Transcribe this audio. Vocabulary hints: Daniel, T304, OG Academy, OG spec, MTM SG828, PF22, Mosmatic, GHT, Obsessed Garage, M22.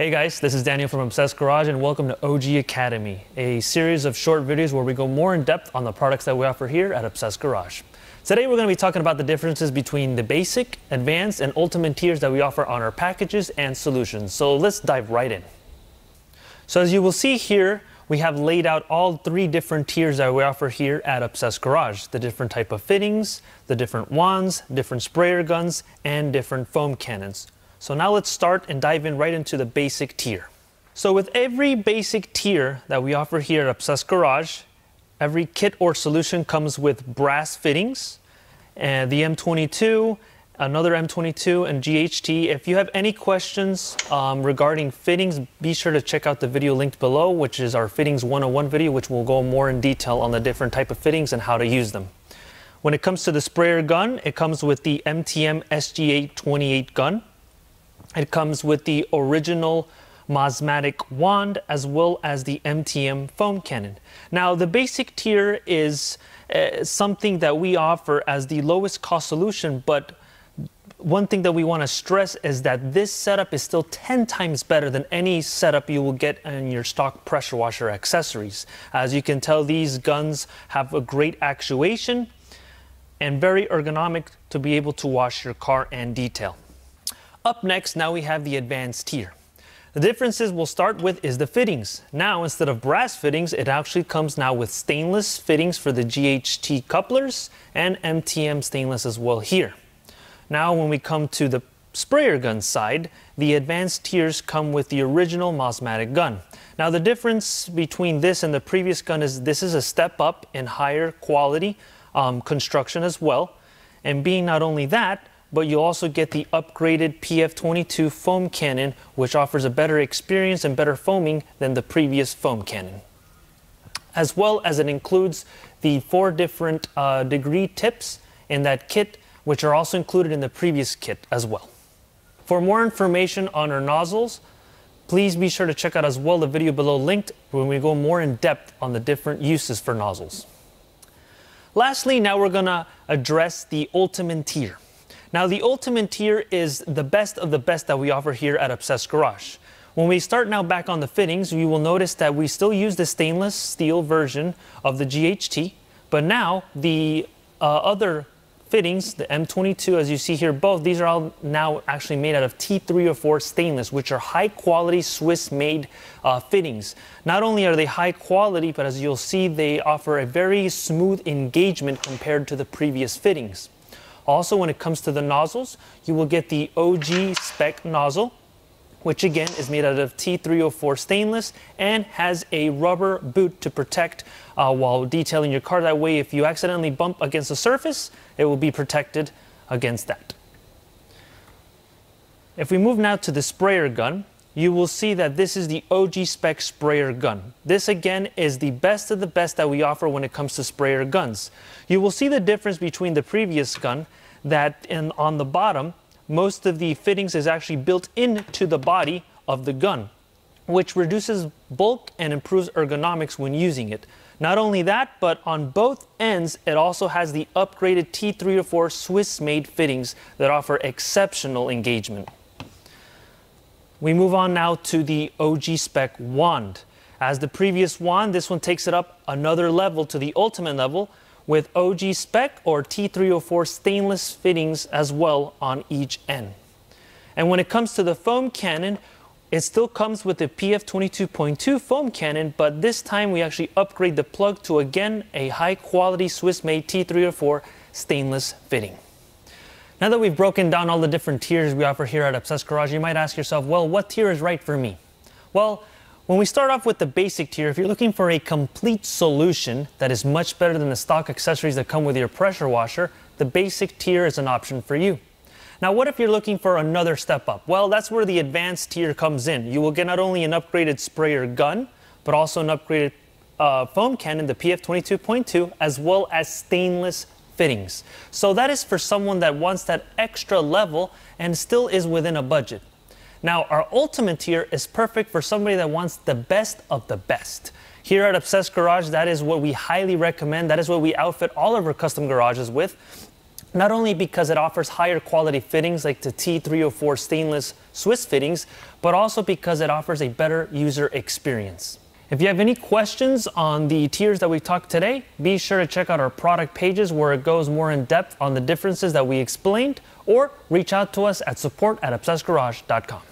Hey guys, this is Daniel from Obsessed Garage and welcome to OG Academy, a series of short videos where we go more in depth on the products that we offer here at Obsessed Garage. Today we're going to be talking about the differences between the basic, advanced, and ultimate tiers that we offer on our packages and solutions. So let's dive right in. So as you will see here, we have laid out all three different tiers that we offer here at Obsessed Garage. The different type of fittings, the different wands, different sprayer guns, and different foam cannons. So now let's start and dive in right into the basic tier. So with every basic tier that we offer here at Obsessed Garage, every kit or solution comes with brass fittings, and the M22, another M22, and GHT. If you have any questions regarding fittings, be sure to check out the video linked below, which is our fittings 101 video, which will go more in detail on the different type of fittings and how to use them. When it comes to the sprayer gun, it comes with the MTM SG828 gun. It comes with the original Mosmatic wand, as well as the MTM foam cannon. Now, the basic tier is something that we offer as the lowest cost solution, but one thing that we want to stress is that this setup is still 10 times better than any setup you will get in your stock pressure washer accessories. As you can tell, these guns have a great actuation and very ergonomic to be able to wash your car and detail. Up next, now we have the advanced tier. The differences we'll start with is the fittings. Now, instead of brass fittings, it actually comes now with stainless fittings for the GHT couplers and MTM stainless as well here. Now when we come to the sprayer gun side, the advanced tiers come with the original Mosmatic gun. Now the difference between this and the previous gun is this is a step up in higher quality construction as well. And being not only that, but you also get the upgraded PF22 foam cannon, which offers a better experience and better foaming than the previous foam cannon. As well as it includes the 4 different degree tips in that kit, which are also included in the previous kit as well. For more information on our nozzles, please be sure to check out as well the video below linked when we go more in depth on the different uses for nozzles. Lastly, now we're gonna address the ultimate tier. Now the ultimate tier is the best of the best that we offer here at Obsessed Garage. When we start now back on the fittings, you will notice that we still use the stainless steel version of the GHT, but now the other fittings, the M22, as you see here, both these are all now actually made out of T304 stainless, which are high quality Swiss made fittings. Not only are they high quality, but as you'll see, they offer a very smooth engagement compared to the previous fittings. Also, when it comes to the nozzles, you will get the OG spec nozzle, which again is made out of T304 stainless and has a rubber boot to protect while detailing your car. That way, if you accidentally bump against the surface, it will be protected against that. If we move now to the sprayer gun, you will see that this is the OG spec sprayer gun. This again is the best of the best that we offer when it comes to sprayer guns. You will see the difference between the previous gun that on the bottom, most of the fittings is actually built into the body of the gun, which reduces bulk and improves ergonomics when using it. Not only that, but on both ends, it also has the upgraded T304 Swiss-made fittings that offer exceptional engagement. We move on now to the OG spec wand. As the previous wand, this one takes it up another level to the ultimate level, with OG spec or T304 stainless fittings as well on each end. And when it comes to the foam cannon, it still comes with the PF22.2 foam cannon, but this time we actually upgrade the plug to again a high quality Swiss made T304 stainless fitting. Now that we've broken down all the different tiers we offer here at Obsessed Garage, you might ask yourself, well, what tier is right for me? Well, when we start off with the basic tier, if you're looking for a complete solution that is much better than the stock accessories that come with your pressure washer, the basic tier is an option for you. Now, what if you're looking for another step up? Well, that's where the advanced tier comes in. You will get not only an upgraded sprayer gun, but also an upgraded foam cannon, the PF22.2, as well as stainless fittings. So that is for someone that wants that extra level and still is within a budget. Now, our ultimate tier is perfect for somebody that wants the best of the best. Here at Obsessed Garage, that is what we highly recommend. That is what we outfit all of our custom garages with. not only because it offers higher quality fittings like the T304 stainless Swiss fittings, but also because it offers a better user experience. If you have any questions on the tiers that we talked today, be sure to check out our product pages where it goes more in depth on the differences that we explained, or reach out to us at support@obsessedgarage.com.